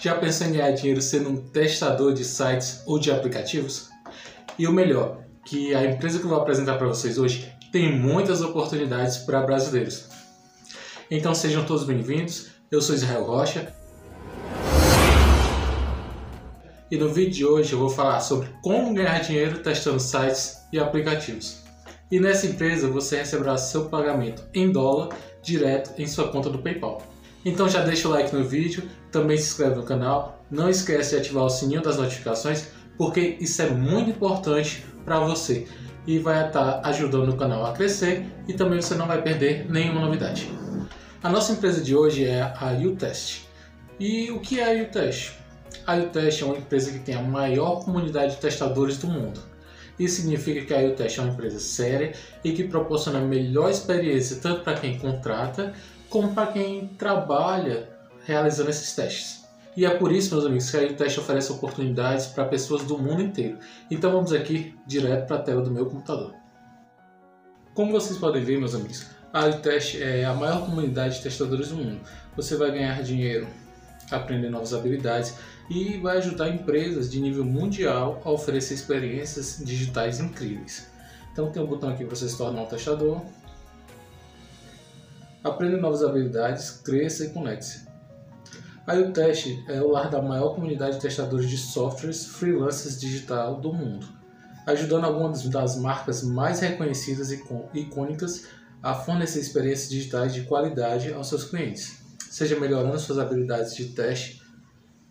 Já pensou em ganhar dinheiro sendo um testador de sites ou de aplicativos? E o melhor, que a empresa que eu vou apresentar para vocês hoje tem muitas oportunidades para brasileiros. Então sejam todos bem-vindos, eu sou Israel Rocha e no vídeo de hoje eu vou falar sobre como ganhar dinheiro testando sites e aplicativos. E nessa empresa você receberá seu pagamento em dólar direto em sua conta do PayPal. Então já deixa o like no vídeo, também se inscreve no canal, não esquece de ativar o sininho das notificações porque isso é muito importante para você e vai estar ajudando o canal a crescer e também você não vai perder nenhuma novidade. A nossa empresa de hoje é a uTest. E o que é a uTest? A uTest é uma empresa que tem a maior comunidade de testadores do mundo. Isso significa que a uTest é uma empresa séria e que proporciona a melhor experiência tanto para quem contrata como para quem trabalha realizando esses testes. E é por isso, meus amigos, que a uTest oferece oportunidades para pessoas do mundo inteiro. Então vamos aqui direto para a tela do meu computador. Como vocês podem ver, meus amigos, a uTest é a maior comunidade de testadores do mundo. Você vai ganhar dinheiro, aprender novas habilidades e vai ajudar empresas de nível mundial a oferecer experiências digitais incríveis. Então tem um botão aqui para você se tornar um testador. Aprenda novas habilidades, cresça e conecte-se. A uTest é o lar da maior comunidade de testadores de softwares freelancers digital do mundo, ajudando algumas das marcas mais reconhecidas e icônicas a fornecer experiências digitais de qualidade aos seus clientes, seja melhorando suas habilidades de teste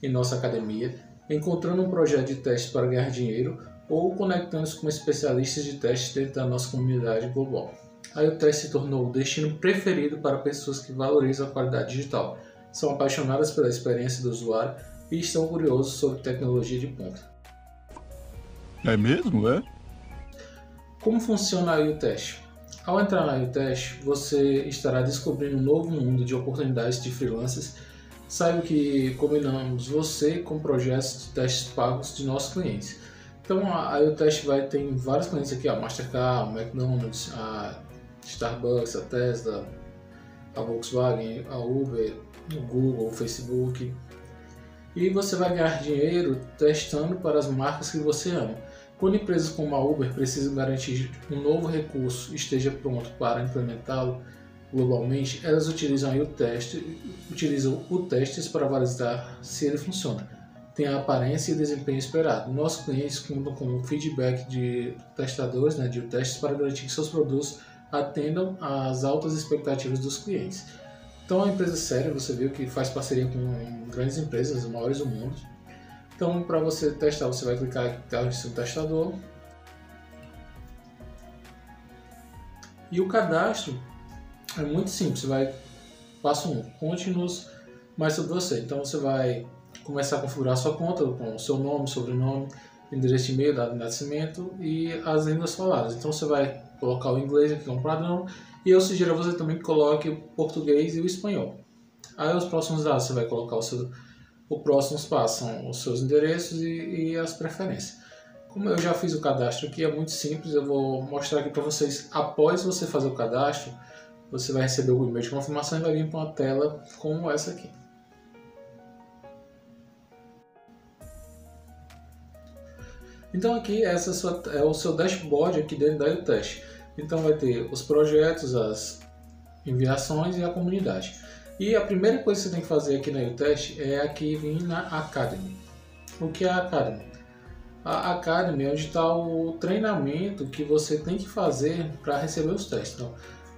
em nossa academia, encontrando um projeto de teste para ganhar dinheiro ou conectando-se com especialistas de teste dentro da nossa comunidade global. A uTest se tornou o destino preferido para pessoas que valorizam a qualidade digital, são apaixonadas pela experiência do usuário e estão curiosos sobre tecnologia de ponta. É mesmo, é? Como funciona a uTest? Ao entrar na uTest, você estará descobrindo um novo mundo de oportunidades de freelancers. Saiba que combinamos você com projetos de testes pagos de nossos clientes. Então a uTest vai ter vários clientes aqui, a Mastercard, a McDonald's, a Starbucks, a Tesla, a Volkswagen, a Uber, o Google, o Facebook. E você vai ganhar dinheiro testando para as marcas que você ama. Quando empresas como a Uber precisam garantir que um novo recurso esteja pronto para implementá-lo globalmente, elas utilizam uTestes para validar se ele funciona, tem a aparência e desempenho esperado. Nossos clientes contam com feedback de testadores, de uTestes, para garantir que seus produtos atendam às altas expectativas dos clientes. Então, é uma empresa séria, você viu que faz parceria com grandes empresas, as maiores do mundo. Então, para você testar, você vai clicar aqui no seu testador. E o cadastro é muito simples, você vai passo 1, conte-nos mais sobre você. Então, você vai começar a configurar a sua conta com o seu nome, sobrenome, endereço de e-mail, dado de nascimento e as línguas faladas. Então, você vai colocar o inglês aqui como padrão e eu sugiro a você também que coloque o português e o espanhol. Aí, os próximos dados, você vai colocar o seu... Os próximos passos são os seus endereços e as preferências. Como eu já fiz o cadastro aqui, é muito simples, eu vou mostrar aqui para vocês. Após você fazer o cadastro, você vai receber o e-mail de confirmação e vai vir para uma tela como essa aqui. Então aqui é o seu dashboard aqui dentro da uTest. Então vai ter os projetos, as enviações e a comunidade. E a primeira coisa que você tem que fazer aqui na uTest é aqui vir na Academy. O que é a Academy? A Academy é onde está o treinamento que você tem que fazer para receber os testes. Então,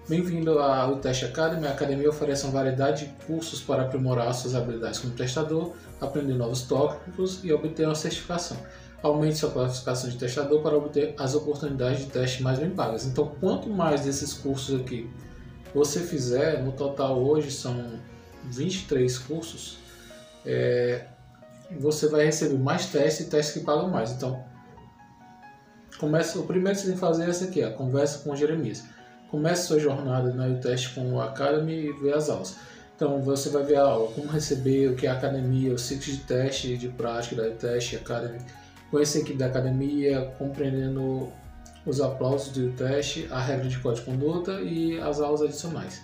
bem-vindo à uTest Academy. A Academy oferece uma variedade de cursos para aprimorar suas habilidades como testador, aprender novos tópicos e obter uma certificação. Aumente sua classificação de testador para obter as oportunidades de teste mais bem pagas. Então, quanto mais desses cursos aqui você fizer, no total hoje são 23 cursos, você vai receber mais testes e testes que pagam mais. Então, o primeiro que você tem que fazer é essa aqui, a conversa com o Jeremias. Comece sua jornada na uTest com o Academy e vê as aulas. Então, você vai ver a aula, como receber, o que é a academia, o ciclo de teste de prática da uTest Academy, conhecer a equipe da academia, compreendendo os aplausos do teste, a regra de código de conduta e as aulas adicionais.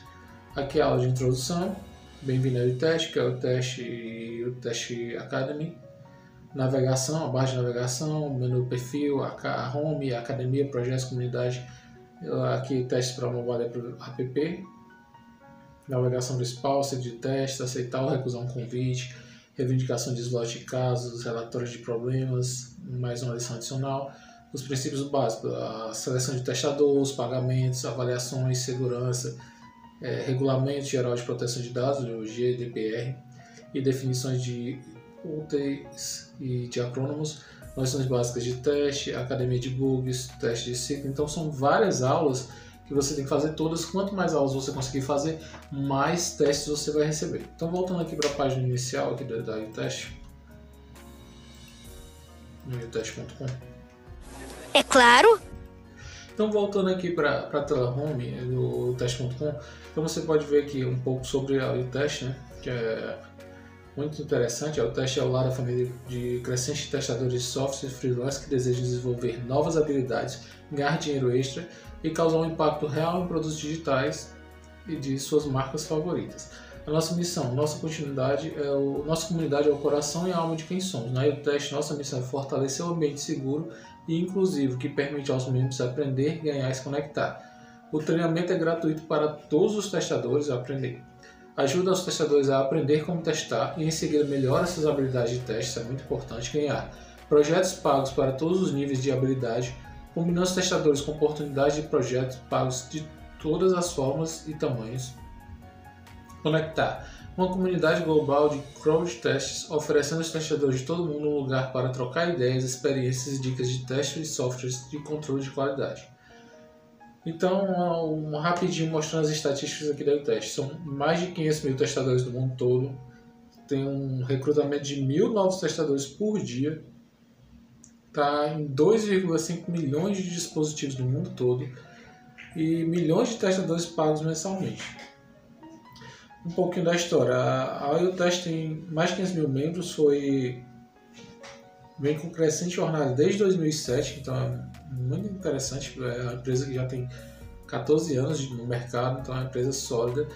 Aqui é a aula de introdução, Bem-vindo ao uTest, que é o uTest Academy. Navegação, a barra de navegação, menu perfil, a home, academia, projetos, comunidade. Aqui teste para mobile app. Navegação principal, sede de teste, aceitar ou recusar um convite, reivindicação de slot de casos, relatórios de problemas, mais uma lição adicional. Os princípios básicos, a seleção de testador, os pagamentos, avaliações, segurança, Regulamento Geral de Proteção de Dados, o GDPR, e definições de úteis e de acrônomos, noções básicas de teste, academia de bugs, teste de ciclo. Então são várias aulas que você tem que fazer todas. Quanto mais aulas você conseguir fazer, mais testes você vai receber. Então voltando aqui para a página inicial aqui da uTest, no utest.com. É claro! Então voltando aqui para a tela home do uTest.com, então você pode ver aqui um pouco sobre o uTest, né, que é muito interessante. O uTest é o lar da família de crescentes testadores de software freelance que desejam desenvolver novas habilidades, ganhar dinheiro extra e causar um impacto real em produtos digitais e de suas marcas favoritas. A nossa missão, nossa comunidade é o coração e a alma de quem somos. Na uTest, nossa missão é fortalecer o ambiente seguro e inclusivo que permite aos membros aprender, ganhar e se conectar. O treinamento é gratuito para todos os testadores a aprender. Ajuda os testadores a aprender como testar e em seguida melhora suas habilidades de teste, isso é muito importante ganhar. Projetos pagos para todos os níveis de habilidade, combinando os testadores com oportunidades de projetos pagos de todas as formas e tamanhos. Conectar. Uma comunidade global de crowdtests oferecendo aos testadores de todo mundo um lugar para trocar ideias, experiências e dicas de teste de softwares de controle de qualidade. Então, rapidinho mostrando as estatísticas aqui da uTest. São mais de 500 mil testadores do mundo todo. Tem um recrutamento de 1.000 novos testadores por dia. Está em 2,5 milhões de dispositivos do mundo todo. E milhões de testadores pagos mensalmente. Um pouquinho da história. A uTest tem mais de 500 mil membros, vem com crescente jornada desde 2007, então é muito interessante. É uma empresa que já tem 14 anos no mercado, então é uma empresa sólida.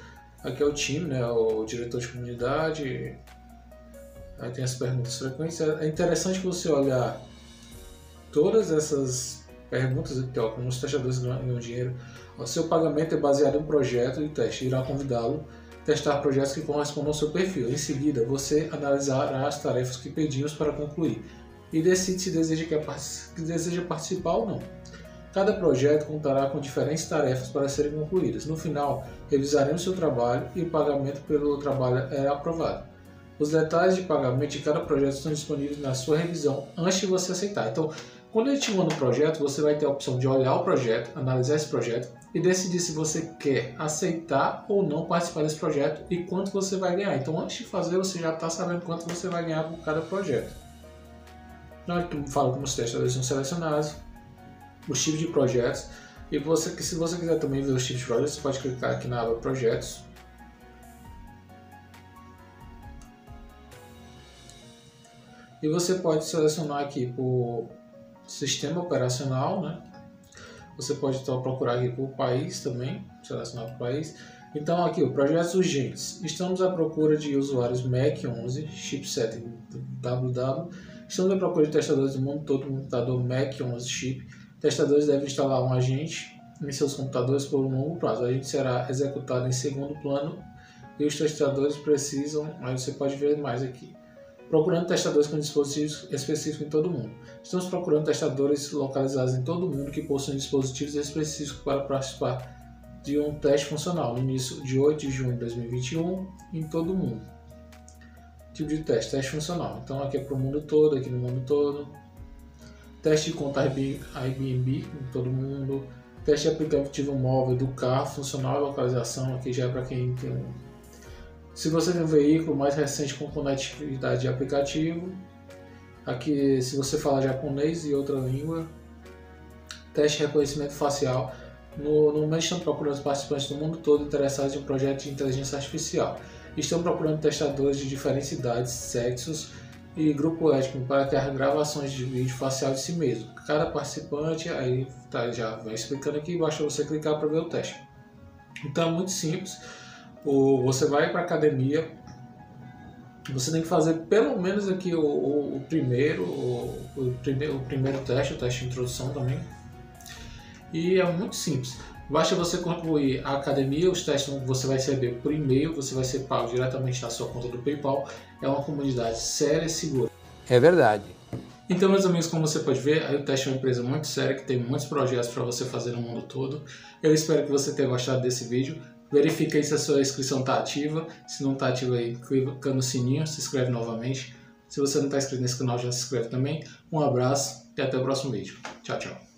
Aqui é o time, né? O diretor de comunidade, aí tem as perguntas frequentes. É interessante que você olhar todas essas perguntas aqui, ó, como os testadores ganham dinheiro. O seu pagamento é baseado em um projeto de teste, irá convidá-lo testar projetos que correspondam ao seu perfil. Em seguida, você analisará as tarefas que pedimos para concluir e decide se deseja participar ou não. Cada projeto contará com diferentes tarefas para serem concluídas. No final, revisaremos seu trabalho e o pagamento pelo trabalho é aprovado. Os detalhes de pagamento de cada projeto estão disponíveis na sua revisão antes de você aceitar. Então, quando ele te manda um projeto, você vai ter a opção de olhar o projeto, analisar esse projeto e decidir se você quer aceitar ou não participar desse projeto e quanto você vai ganhar. Então, antes de fazer, você já está sabendo quanto você vai ganhar por cada projeto. Na hora que fala como os testadores são selecionados, os tipos de projetos, e se você quiser também ver os tipos de projetos, você pode clicar aqui na aba Projetos. E você pode selecionar aqui por sistema operacional, né? Você pode então procurar aqui por país também, selecionar o país. Então aqui, o projetos urgentes. Estamos à procura de usuários Mac 11, chipset WW. Estamos à procura de testadores do mundo todo, computador Mac 11 chip. Testadores devem instalar um agente em seus computadores por um longo prazo. O agente será executado em segundo plano e os testadores precisam, aí você pode ver mais aqui. Procurando testadores com dispositivos específicos em todo o mundo. Estamos procurando testadores localizados em todo o mundo que possuem dispositivos específicos para participar de um teste funcional no início de 8 de junho de 2021 em todo o mundo. Tipo de teste, teste funcional. Então aqui é para o mundo todo, aqui no mundo todo. Teste de conta Airbnb em todo o mundo. Teste de aplicativo móvel do carro, funcional e localização. Aqui já é para quem tem um... Se você tem um veículo mais recente com conectividade de aplicativo, aqui se você fala japonês e outra língua, teste de reconhecimento facial. No momento estão procurando os participantes do mundo todo interessados em um projeto de inteligência artificial. Estão procurando testadores de diferentes idades, sexos e grupo étnico para criar gravações de vídeo facial de si mesmo. Cada participante, aí tá, já vai explicando aqui, basta você clicar para ver o teste. Então é muito simples. ou você vai para a academia, você tem que fazer pelo menos aqui o primeiro teste, o teste de introdução também. E é muito simples. Basta você concluir a academia, os testes você vai receber por e-mail, você vai ser pago diretamente na sua conta do PayPal. É uma comunidade séria e segura. É verdade. Então, meus amigos, como você pode ver, a uTest é uma empresa muito séria, que tem muitos projetos para você fazer no mundo todo. Eu espero que você tenha gostado desse vídeo. Verifique aí se a sua inscrição está ativa. Se não está ativa, aí, clica no sininho, se inscreve novamente. Se você não está inscrito nesse canal, já se inscreve também. Um abraço e até o próximo vídeo. Tchau, tchau.